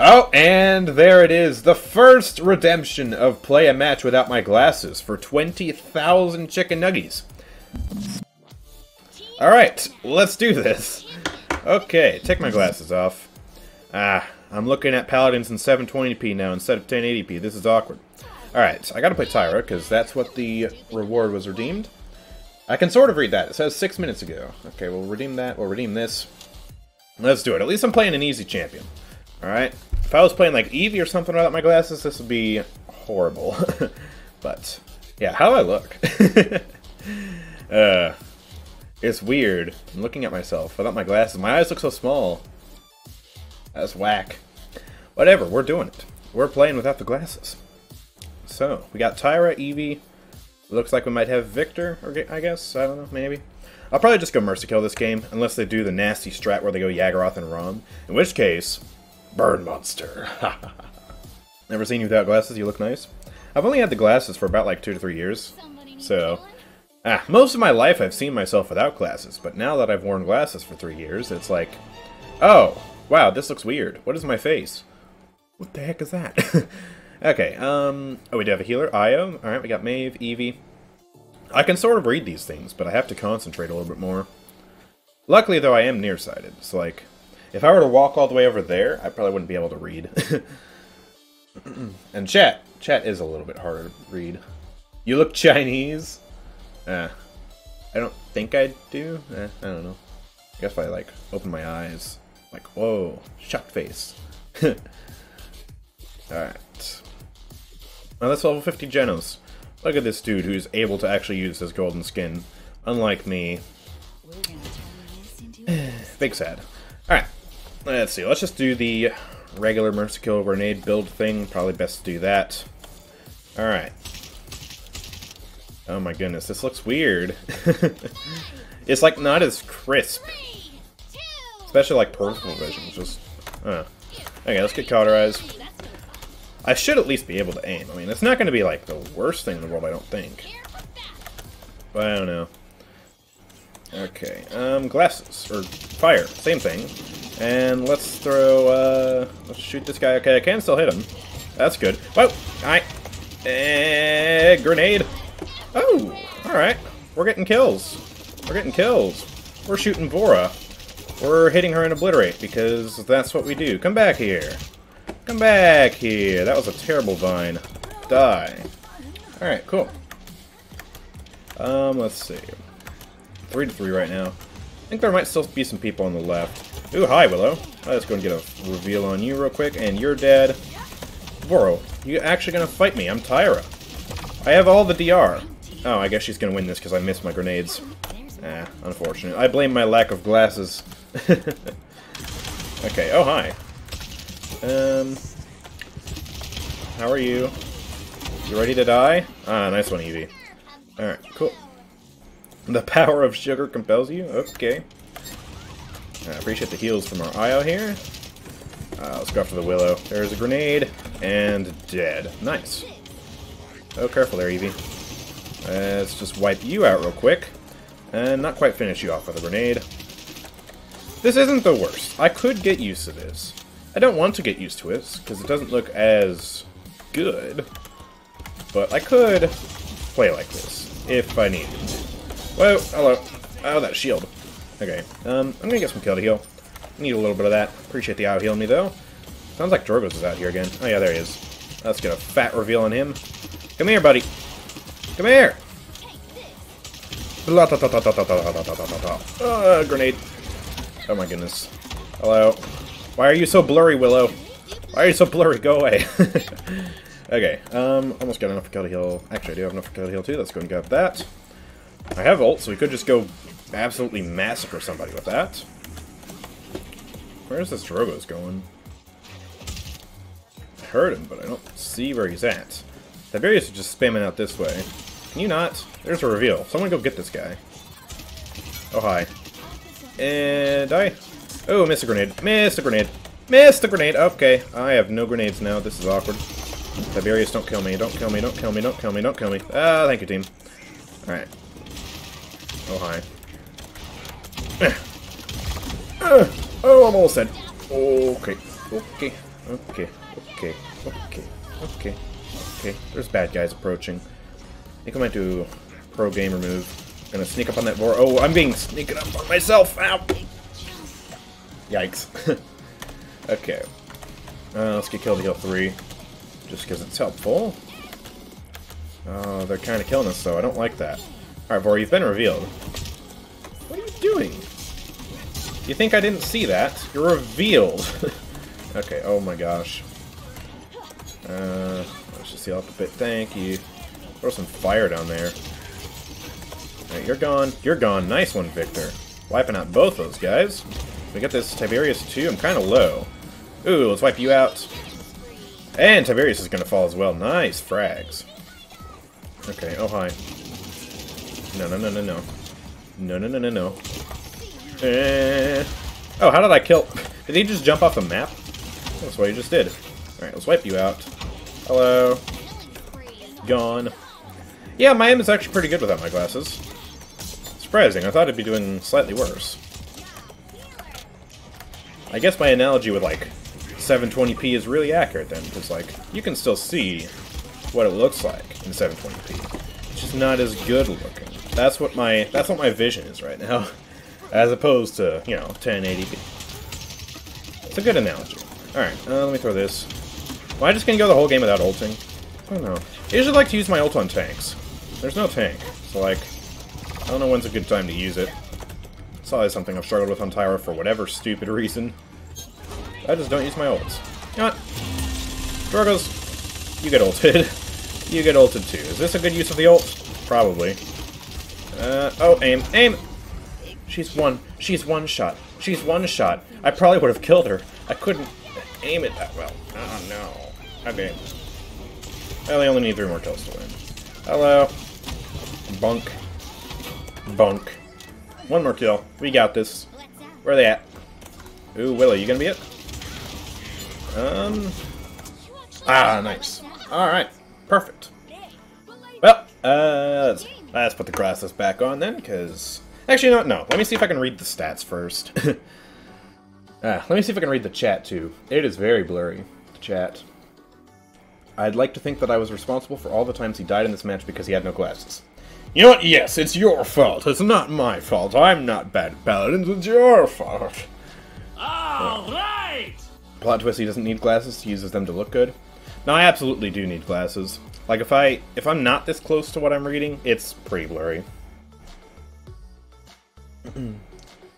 Oh, and there it is. The first redemption of Play a Match Without My Glasses for 20,000 chicken nuggies. Alright, let's do this. Okay, take my glasses off. Ah, I'm looking at Paladins in 720p now instead of 1080p. This is awkward. Alright, I gotta play Tyra, because that's what the reward was redeemed. I can sort of read that. It says 6 minutes ago. Okay, we'll redeem that. We'll redeem this. Let's do it. At least I'm playing an easy champion. Alright. If I was playing like Evie or something without my glasses, this would be horrible. But, yeah, how do I look? It's weird. I'm looking at myself without my glasses. My eyes look so small. That's whack. Whatever, we're doing it. We're playing without the glasses. So, we got Tyra, Evie. Looks like we might have Victor, or I guess. I don't know, maybe. I'll probably just go Mercy Kill this game, unless they do the nasty strat where they go Yagorath and Rom. In which case, Burn Monster. Never seen you without glasses, you look nice. I've only had the glasses for about like 2 to 3 years. So, most of my life I've seen myself without glasses, but now that I've worn glasses for 3 years, it's like, oh, wow, this looks weird. What is my face? What the heck is that? Okay, oh, we do have a healer, Io. Alright, we got Maeve, Evie. I can sort of read these things, but I have to concentrate a little bit more. Luckily, though, I am nearsighted. It's like, if I were to walk all the way over there, I probably wouldn't be able to read. And chat. Chat is a little bit harder to read. You look Chinese? I don't think I do. I don't know. I guess if I, like, open my eyes, like, whoa, shocked face. Alright. Now that's level 50 Genos. Look at this dude who's able to actually use his golden skin. Unlike me. Big sad. Alright. Let's see. Let's just do the regular Mercy Kill grenade build thing. Probably best to do that. Alright. Oh my goodness. This looks weird. It's like not as crisp. Especially like peripheral vision. Just, okay, let's get cauterized. I should at least be able to aim. I mean, it's not going to be, like, the worst thing in the world, I don't think. But I don't know. Okay, glasses. Or fire. Same thing. And let's throw, let's shoot this guy. Okay, I can still hit him. That's good. Whoa! Alright. Grenade! Oh! Alright. We're getting kills. We're getting kills. We're shooting Vora. We're hitting her and obliterate, because that's what we do. Come back here. Come back here. That was a terrible vine. Die. Alright, cool. Let's see. 3-3 right now. I think there might still be some people on the left. Ooh, hi, Willow. Let's go and get a reveal on you real quick, and you're dead. Voro, you actually gonna fight me? I'm Tyra. I have all the DR. Oh, I guess she's gonna win this because I missed my grenades. Ah, unfortunate. I blame my lack of glasses. Okay, oh, hi. How are you? You ready to die? Ah, nice one, Evie. Alright, cool. The power of sugar compels you? Okay. I appreciate the heals from our Io here. Let's go after the Willow. There's a grenade. And dead. Nice. Oh, careful there, Evie. Let's just wipe you out real quick. And not quite finish you off with a grenade. This isn't the worst. I could get used to this. I don't want to get used to it, because it doesn't look as good, but I could play like this, if I needed to. Whoa, hello. Oh, that shield. Okay, I'm gonna get some kill to heal. Need a little bit of that. Appreciate the Io healing me, though. Sounds like Drogoz is out here again. Oh, yeah, there he is. Let's get a fat reveal on him. Come here, buddy. Come here! Grenade. Oh, my goodness. Hello. Why are you so blurry, Willow? Why are you so blurry? Go away. Okay, almost got enough for kill to heal. Actually, I do have enough for kill to heal, too. Let's go and grab that. I have ult, so we could just go absolutely massacre somebody with that. Where's this Drogoz going? I heard him, but I don't see where he's at. Tiberius is just spamming out this way. Can you not? There's a reveal. Someone go get this guy. Oh, hi. And die. Oh, missed a grenade. Missed a grenade. Missed a grenade. Okay, I have no grenades now. This is awkward. Tiberius, don't kill me. Don't kill me. Don't kill me. Don't kill me. Don't kill me. Ah, thank you, team. Alright. Oh, hi. Oh, I'm almost dead. Okay. Okay. Okay. There's bad guys approaching. I think I might do a pro gamer move. I'm gonna sneak up on that Vora. Oh, I'm being sneaking up on myself! Ow! Yikes. Okay. Let's get killed to heal 3. Just because it's helpful. Oh, they're kind of killing us, though. I don't like that. Alright, Vora, you've been revealed. What are you doing? You think I didn't see that? You're revealed! Okay, oh my gosh. Let's just heal up a bit. Thank you. Throw some fire down there. Alright, you're gone. You're gone. Nice one, Victor. Wiping out both those guys. We got this Tiberius, too. I'm kind of low. Ooh, let's wipe you out. And Tiberius is going to fall as well. Nice frags. Okay, oh hi. No. Oh, how did I kill? Did he just jump off the map? That's what he just did. Alright, let's wipe you out. Hello. Gone. Yeah, my aim is actually pretty good without my glasses. Surprising, I thought I'd be doing slightly worse. I guess my analogy with, like, 720p is really accurate then, because, like, you can still see what it looks like in 720p. It's just not as good looking. That's what my vision is right now, as opposed to, you know, 1080p. It's a good analogy. Alright, let me throw this. Am I just gonna go the whole game without ulting? I don't know. I usually like to use my ult on tanks. There's no tank, so, like, I don't know when's a good time to use it. It's always something I've struggled with on Tyra for whatever stupid reason. I just don't use my ults. You know what? Drogoz, you get ulted. You get ulted too. Is this a good use of the ult? Probably. Oh, aim. Aim! She's one shot. She's one shot. I probably would have killed her. I couldn't aim it that well. Oh no. Okay. I only need 3 more kills to win. Hello. Bunk. Bunk. 1 more kill. We got this. Where are they at? Ooh, Willow, you gonna be it? Ah, nice. Alright. Perfect. Well, let's put the glasses back on then, because... Actually, no. Let me see if I can read the stats first. Let me see if I can read the chat, too. It is very blurry, the chat. I'd like to think that I was responsible for all the times he died in this match because he had no glasses. You know what? Yes, it's your fault. It's not my fault. I'm not bad at Paladins. It's your fault. Alright! Plot twist, he doesn't need glasses. He uses them to look good. No, I absolutely do need glasses. Like, if I'm not this close to what I'm reading, it's pretty blurry.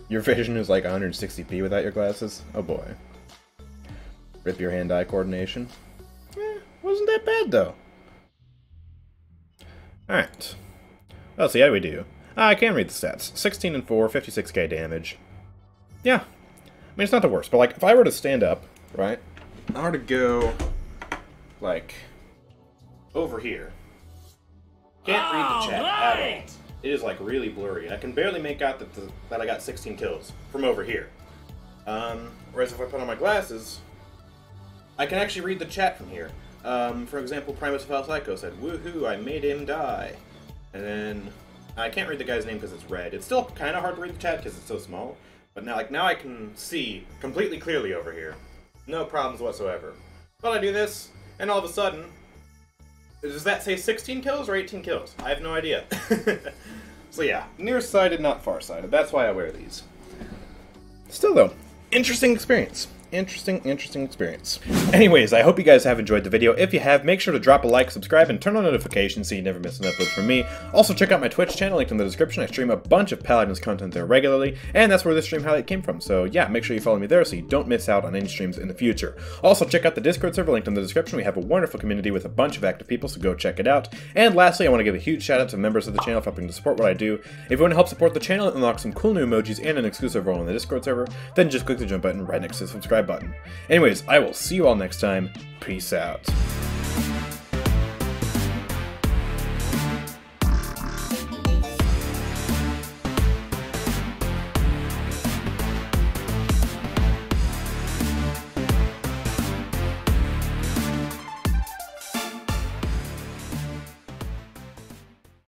Your vision is like 160p without your glasses? Oh boy. Rip your hand-eye coordination. Eh, wasn't that bad, though. Alright. Let's see how we do. Ah, I can read the stats. 16 and 4, 56k damage. Yeah. I mean, it's not the worst, but, like, if I were to stand up, right? If I were to go, like, over here. Can't read the chat at all. It is, like, really blurry. I can barely make out that, that I got 16 kills from over here. Whereas if I put on my glasses, I can actually read the chat from here. For example, Primus of Alpsycho said, "Woohoo, I made him die." And then, I can't read the guy's name because it's red. It's still kind of hard to read the chat because it's so small. But now, like, now I can see completely clearly over here. No problems whatsoever. But I do this, and all of a sudden, does that say 16 kills or 18 kills? I have no idea. So yeah, nearsighted, not farsighted. That's why I wear these. Still though, interesting experience. Interesting experience. Anyways, I hope you guys have enjoyed the video. If you have, make sure to drop a like, subscribe, and turn on notifications so you never miss an upload from me. Also, check out my Twitch channel, linked in the description. I stream a bunch of Paladins content there regularly, and that's where this stream highlight came from. So yeah, make sure you follow me there so you don't miss out on any streams in the future. Also, check out the Discord server, linked in the description. We have a wonderful community with a bunch of active people, so go check it out. And lastly, I want to give a huge shout out to members of the channel for helping to support what I do. If you want to help support the channel and unlock some cool new emojis and an exclusive role on the Discord server, then just click the join button right next to the subscribe button. Anyways, I will see you all next time. Peace out.